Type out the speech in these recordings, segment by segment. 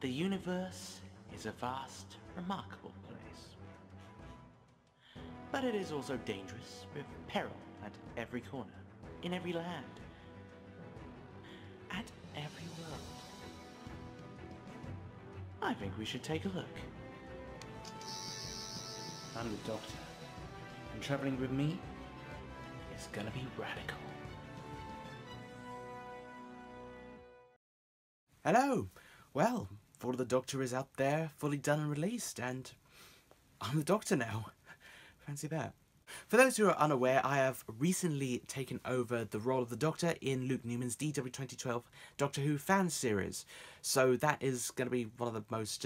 The universe is a vast, remarkable place. But it is also dangerous, with peril at every corner, in every land, at every world. I think we should take a look. I'm the Doctor, and traveling with me is gonna be radical. Hello! Well, Fall of the Doctor is out there, fully done and released, and I'm the Doctor now. Fancy that. For those who are unaware, I have recently taken over the role of the Doctor in Luke Newman's DW2012 Doctor Who fan series. So that is going to be one of the most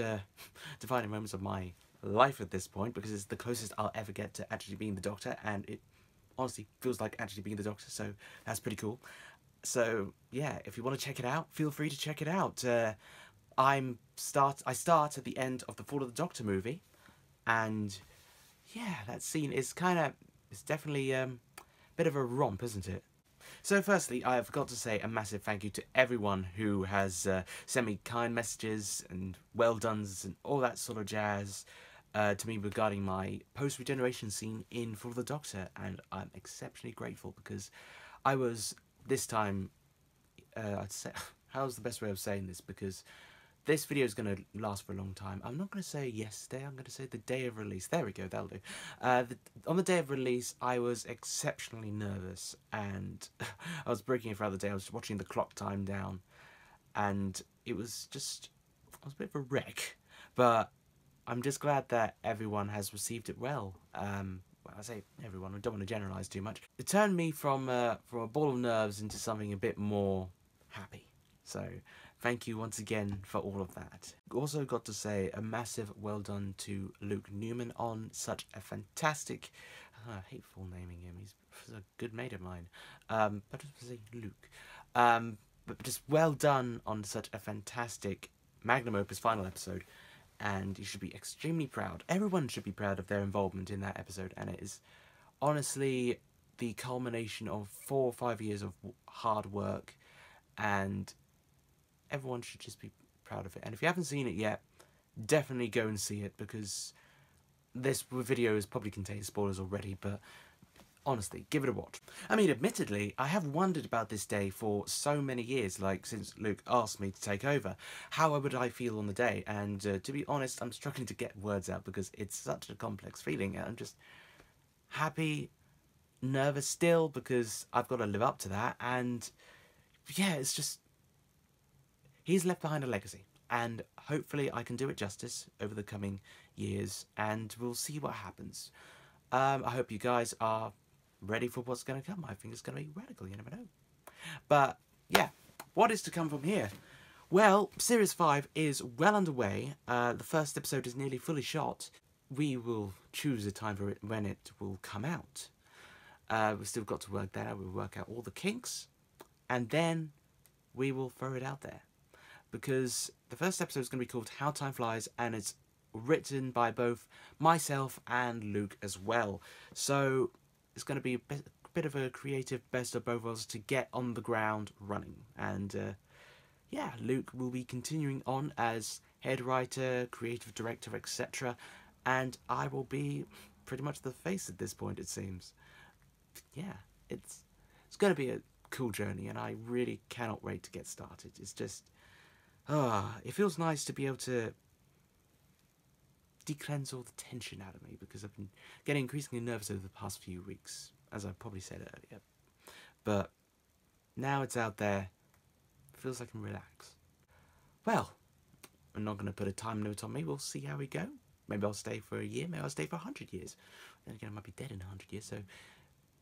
defining moments of my life at this point, because it's the closest I'll ever get to actually being the Doctor, and it honestly feels like actually being the Doctor, so that's pretty cool. So yeah, if you want to check it out, feel free to check it out. I start at the end of the Fall of the Doctor movie, and yeah, that scene is it's definitely a bit of a romp, isn't it? So firstly, I have got to say a massive thank you to everyone who has sent me kind messages and well dones and all that sort of jazz to me regarding my post-regeneration scene in Fall of the Doctor, and I'm exceptionally grateful because I was this time, I'd say, how's the best way of saying this, because this video is going to last for a long time. I'm not going to say yesterday, I'm going to say the day of release. There we go, that'll do. On the day of release, I was exceptionally nervous, and I was breaking it for the day. I was watching the clock time down, and it was just, I was a bit of a wreck. But I'm just glad that everyone has received it well. Well, I say everyone, I don't want to generalise too much. It turned me from a ball of nerves into something a bit more happy. So thank you once again for all of that. Also got to say a massive well done to Luke Newman on such a fantastic, I hate full naming him, he's a good mate of mine, but I just want to say Luke. But just well done on such a fantastic magnum opus final episode, and you should be extremely proud. Everyone should be proud of their involvement in that episode, and it is honestly the culmination of 4 or 5 years of hard work, and everyone should just be proud of it. And if you haven't seen it yet, definitely go and see it, because this video is probably contains spoilers already, but honestly, give it a watch. I mean, admittedly, I have wondered about this day for so many years, like since Luke asked me to take over. How would I feel on the day? And to be honest, I'm struggling to get words out because it's such a complex feeling. I'm just happy, nervous still, because I've got to live up to that. And yeah, it's just, he's left behind a legacy, and hopefully I can do it justice over the coming years, and we'll see what happens. I hope you guys are ready for what's going to come. I think it's going to be radical, you never know. But yeah, what is to come from here? Well, Series 5 is well underway. The first episode is nearly fully shot. We will choose a time for it when it will come out. We've still got to work that out. We'll work out all the kinks, and then we will throw it out there. Because the first episode is going to be called How Time Flies, and it's written by both myself and Luke as well. So it's going to be a bit of a creative best of both worlds to get on the ground running. And yeah, Luke will be continuing on as head writer, creative director, etc. And I will be pretty much the face at this point, it seems. Yeah, it's going to be a cool journey, and I really cannot wait to get started. It's just, it feels nice to be able to decleanse all the tension out of me, because I've been getting increasingly nervous over the past few weeks, as I probably said earlier. But now it's out there, it feels like I can relax. Well, I'm not going to put a time limit on me, we'll see how we go. Maybe I'll stay for a year, maybe I'll stay for 100 years. Then again, I might be dead in 100 years, so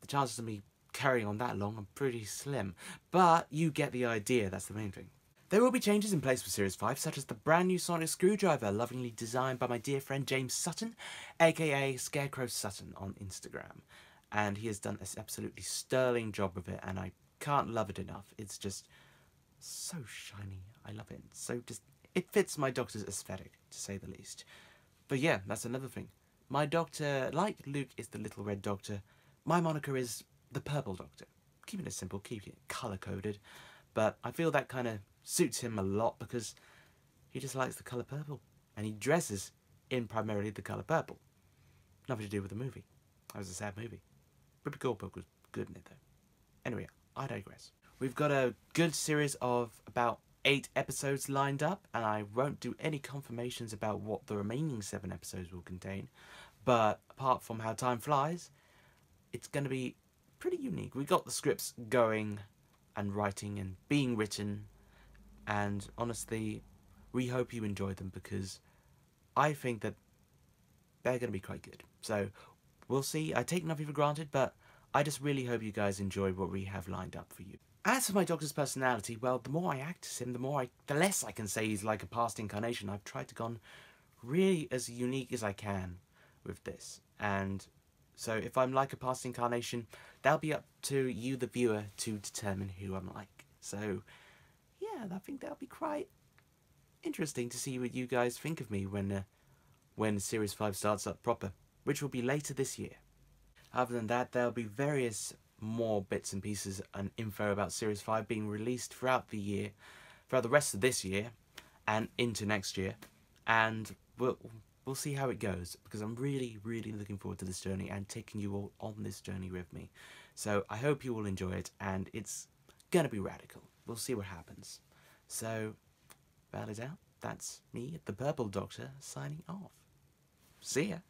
the chances of me carrying on that long are pretty slim. But you get the idea, that's the main thing. There will be changes in place for Series 5, such as the brand new Sonic Screwdriver, lovingly designed by my dear friend James Sutton, aka Scarecrow Sutton on Instagram. And he has done an absolutely sterling job with it, and I can't love it enough. It's just so shiny, I love it. So just, it fits my Doctor's aesthetic, to say the least. But yeah, that's another thing. My Doctor, like Luke is the Little Red Doctor, my moniker is the Purple Doctor. Keeping it simple, keeping it colour-coded. But I feel that kind of suits him a lot, because He just likes the colour purple. And he dresses in primarily the colour purple. Nothing to do with the movie. That was a sad movie. But the Gold Book was good in it though. Anyway, I digress. We've got a good series of about 8 episodes lined up, and I won't do any confirmations about what the remaining 7 episodes will contain, but apart from how time flies, it's going to be pretty unique. We got the scripts going and writing and being written, and honestly, we hope you enjoy them because I think that they're going to be quite good. So we'll see. I take nothing for granted, but I just really hope you guys enjoy what we have lined up for you. As for my doctor's personality, well, the more I act as him, the less I can say he's like a past incarnation. I've tried to go really as unique as I can with this. And so if I'm like a past incarnation, that'll be up to you, the viewer, to determine who I'm like. So, yeah, I think that'll be quite interesting to see what you guys think of me when Series 5 starts up proper, which will be later this year. Other than that, there'll be various more bits and pieces and info about Series 5 being released throughout the year, throughout the rest of this year and into next year, and we'll see how it goes, because I'm really looking forward to this journey and taking you all on this journey with me. So I hope you all enjoy it, and it's gonna be radical. We'll see what happens. So that is out. That's me, the Purple Doctor, signing off. See ya.